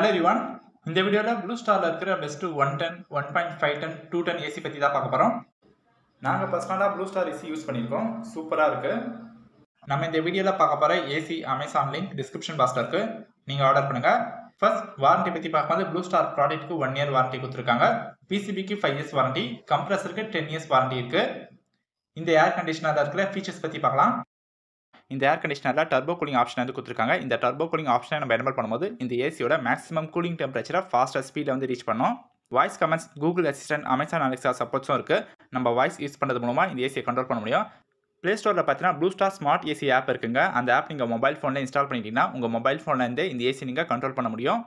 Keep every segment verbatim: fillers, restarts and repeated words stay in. Hello everyone, இந்த வீடியோவில் blue ஸ்டாரில் இருக்கிற best one ton one point five ton two ton AC பற்றி தான் பார்க்க போகிறோம். நாங்கள் பர்சனலாக ப்ளூ ஸ்டார் ஏசி யூஸ் பண்ணியிருக்கோம், சூப்பராக இருக்குது. நம்ம இந்த வீடியோவில் பார்க்க போகிற ஏசி அமேசான் லிங்க் டிஸ்கிரிப்ஷன் பாக்ஸில் இருக்குது, நீங்கள் ஆர்டர் பண்ணுங்கள். ஃபர்ஸ்ட் வாரண்ட்டி பற்றி பார்க்கும்போது ப்ளூ ஸ்டார் ப்ராடக்ட்டுக்கு ஒன் இயர் வாரண்ட்டி கொடுத்துருக்காங்க, பிசிபிக்கு ஃபைவ் இயர்ஸ் வாரண்ட்டி, கம்ப்ரஸருக்கு டென் இயர்ஸ் வாரண்ட்டி இருக்குது. இந்த ஏர் கண்டிஷனரில் இருக்கிற ஃபீச்சர்ஸ் பற்றி பார்க்கலாம். இந்த ஏர் கண்டிஷனரில் டர்போ கூலிங் ஆப்ஷன் வந்து கொடுத்துருக்காங்க. இந்த டர்போ கூலிங் ஆப்ஷனை நம்ம என்ரோல் பண்ணும்போது இந்த ஏசியோட மேக்ஸிமம் கூலிங் டெம்பரேச்சரை ஃபாஸ்ட்டாக ஸ்பீடில் வந்து ரீச் பண்ணோம். Voice comments, Google assistant, Amazon Alexa சப்போர்ட்ஸும் இருக்குது. நம்ம வாய்ஸ் யூஸ் பண்ணுறது மூலமாக இந்த ஏசியை கண்ட்ரோல் பண்ண முடியும். ப்ளே ஸ்டோரில் பார்த்தீங்கன்னா Blue Star smart AC app இருக்குங்க. அந்த ஆப் நீங்கள் மொபைல் ஃபோனில் இன்ஸ்டால் பண்ணிட்டீங்கன்னா உங்கள் மொபைல் ஃபோன்லேருந்து இந்த ஏசி நீங்கள் கண்ட்ரோல் பண்ண முடியும்.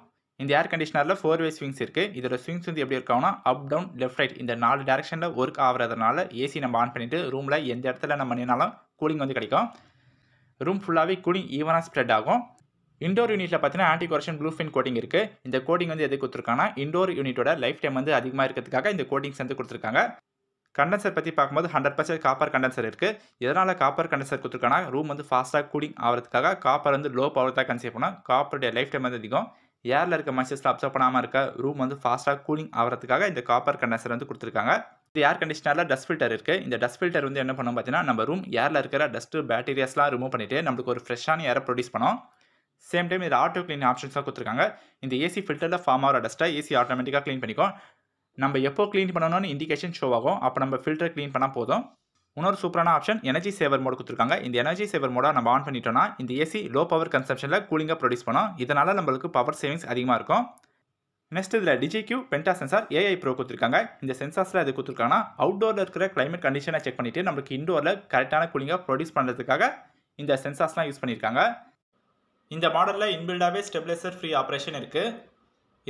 இந்த ஏர் கண்டிஷனரில் ஃபோர் வே ஸ்விங்ஸ் இருக்குது. இதோட ஸ்விங்ஸ் வந்து எப்படி இருக்காங்கன்னா அப், டவுன், லெஃப்ட், ரைட் இந்த நாலு டேரெக்ஷனில் ஒர்க் ஆகிறதுனால ஏசி நம்ம ஆன் பண்ணிவிட்டு ரூமில் எந்த இடத்துல நம்ம நின்னாலும் கூலிங் வந்து கிடைக்கும். ரூம் ஃபுல்லாகவே கூலிங் ஈவனாக ஸ்ப்ரெட் ஆகும். இண்டோர் யூனிட்டில் பார்த்தீங்கன்னா anti corrosion blue fin coating இருக்குது. இந்த கோட்டிங் வந்து எது கொடுத்துருக்காங்கன்னா இண்டோர் யூனிட்டோட லைஃப் டைம் வந்து அதிகமாக இருக்கிறதுக்காக இந்த கோட்டிங்ஸ் வந்து கொடுத்துருக்காங்க. கண்டென்சர் பற்றி பார்க்கும்போது ஹண்ட்ரட் பர்சன்ட் காப்பர் கண்டென்சர் இருக்குது. இதனால் காப்பர் கண்டென்சர் கொடுத்துருக்கானா ரூம் வந்து ஃபாஸ்ட்டாக கூலிங் ஆகிறதுக்காக காப்பர் வந்து லோ பவர் தான் கன்சிடர் பண்ணால் காப்பருடைய லைஃப் டைம் வந்து அதிகம். ஏரில் இருக்க மச்சஸில் அப்சர்வ் பண்ணாமல் இருக்க ரூம் வந்து ஃபாஸ்ட்டாக கூலிங் ஆகிறதுக்காக இந்த காப்பர் கண்டென்சர் வந்து கொடுத்துருக்காங்க. இந்த ஏர் கண்டிஷனரில் டஸ்ட் ஃபில்டர் இருக்குது. இந்த டஸ்ட் ஃபில்டர் வந்து என்ன பண்ணும் பார்த்தீங்கன்னா நம்ம ரூம் ஏரில் இருக்கிற டஸ்ட்டு பேக்டீரியாஸ்லாம் ரிமூவ் பண்ணிவிட்டு நம்மளுக்கு ஒரு ஃப்ரெஷ்ஷான ஏரை ப்ரொடியூஸ் பண்ணோம். சேம் டைம் இது ஆட்டோ க்ளீன் ஆப்ஷன்ஸாக கொடுத்துருக்காங்க. இந்த ஏசி ஃபில்டரில் ஃபார்ம் ஆகிற டஸ்ட்டை ஏசி ஆட்டோமேட்டிக்காக க்ளீன் பண்ணிக்கும். நம்ம எப்போ க்ளீன் பண்ணணும்னு இண்டிகேஷன் ஷோ ஆகும், அப்போ நம்ம ஃபில்டர் க்ளீன் பண்ணால் போதும். இன்னொரு சூப்பரான ஆப்ஷன் எனர்ஜி சேவர் மோடு கொடுத்துருக்காங்க. இந்த எனர்ஜி சேவர் மோடை நம்ம ஆன் பண்ணிட்டோம்னா இந்த ஏசி லோ பவர் கன்சம்ஷனில் கூலிங்காக ப்ரொடியூஸ் பண்ணோம். இதனால் நம்மளுக்கு பவர் சேவிங்ஸ் அதிகமாக இருக்கும். நெக்ஸ்ட் இதில் டிஜிக்யூ பென்டா சென்சார் ஏஐ ப்ரோ கொடுத்துருக்காங்க. இந்த சென்சார்ஸில் அது கொடுத்துருக்காங்கன்னா அவுட்டோரில் இருக்கிற கிளைமேட் கண்டிஷனை செக் பண்ணிவிட்டு நம்மளுக்கு இண்டோரில் கரெக்டான கூலிங்காக ப்ரொடியூஸ் பண்ணுறதுக்காக இந்த சென்சார்ஸ்லாம் யூஸ் பண்ணியிருக்காங்க. இந்த மாடலில் இன்பில்டாகவே ஸ்டெபிலைசர் ஃப்ரீ ஆப்ரேஷன் இருக்குது.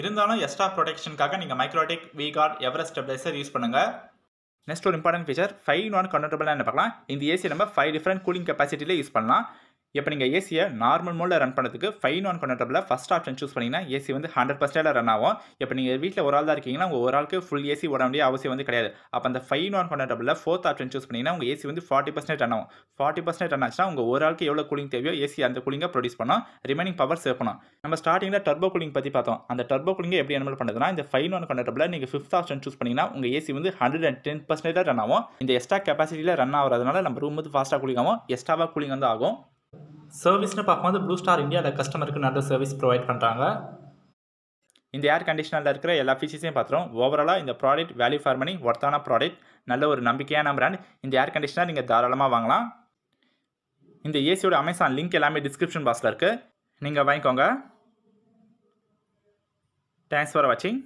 இருந்தாலும் எக்ஸ்ட்ரா ப்ரொடெக்ஷனுக்காக நீங்கள் Microtek V-Guard Everest stabiliser use பண்ணுங்கள். நெக்ஸ்ட் ஒரு important feature five in one கன்வெர்ட்டபிள்னா என்ன பார்க்கலாம். இந்த ஏசி நம்ம ஃபைவ் டிஃப்ரெண்ட் கூலிங் கெப்பாசிட்டியில் யூஸ் பண்ணலாம். இப்போ நீங்கள் ஏசியை நார்மல் மோடில் ரன் பண்ணுறதுக்கு ஃபைவ் இன் ஒன் கன்வெர்ட்டபிளில் ஃபஸ்ட் ஆப்ஷன் சூஸ் பண்ணிங்கன்னா ஏசி வந்து ஹண்ட்ரட் பர்சன்டேஜில் ரன் ஆகும். இப்போ நீங்கள் வீட்டில் ஒரு ஆள் தான் இருக்கீங்கன்னா உங்கள் ஒரு ஆளுக்கு ஃபுல் ஏசி ஓட வேண்டிய அவசியம் வந்து கிடையாது. அப்போ அந்த ஃபைவ் இன் ஒன் கன்வெர்ட்டபிளில் ஃபோர்த் ஆப்ஷன் சூஸ் பண்ணிங்கன்னா உங்கள் ஏசி வந்து ஃபார்ட்டி பர்சன்டேஜ் ரன் ஆகும். ஃபார்ட்டி பர்சன்டேஜ் ரன் ஆச்சுன்னா உங்கள் ஒரு ஆளுக்கு எவ்வளோ கூலிங் தேவையோ ஏசி அந்த கூலிங்கை ப்ரொடியூஸ் பண்ணோம், ரிமைனிங் பவர் சேவ் பண்ணோம். நம்ம ஸ்டார்டிங்கில் டர்போ கூலிங் பற்றி பார்த்தோம். அந்த டர்போ கூலிங்கை எப்படி என்ரோல் பண்ணுறதுனா இந்த ஃபைவ் இன் ஒன் கன்வெர்ட்டபிளில் நீங்கள் ஃபிஃப்த் ஆப்ஷன் சூஸ் பண்ணிங்கன்னா உங்கள் ஏசி வந்து hundred and ten percentage run ஆகும். இந்த எக்ஸ்ட்ரா கெப்பாசிட்டியில் ரன் ஆகிறதுனால நம்ம ரூம் வந்து ஃபாஸ்ட்டாக கூலிங் ஆகும், எக்ஸ்ட்ராவாக கூலிங் வந்து ஆகும். சர்வீஸ்னு பார்க்கும்போது ப்ளூ ஸ்டார் இந்தியாவில் கஸ்டமருக்கு நல்ல சர்வீஸ் ப்ரொவைட் பண்ணுறாங்க. இந்த ஏர் கண்டிஷனரில் இருக்கிற எல்லா ஃபீச்சர்ஸையும் பார்த்துரும். ஓவராலாக இந்த ப்ராடக்ட் வேல்யூ ஃபார் மணி, ஒர்த்தான ப்ராடக்ட், நல்ல ஒரு நம்பிக்கையான பிராண்ட். இந்த ஏர் கண்டிஷனர் நீங்கள் தாராளமாக வாங்கலாம். இந்த ஏசியோட அமேசான் லிங்க் எல்லாமே டிஸ்கிரிப்ஷன் பாக்ஸில் இருக்குது, நீங்கள் வாங்கிக்கோங்க. தேங்க்ஸ் ஃபார் வாட்சிங்.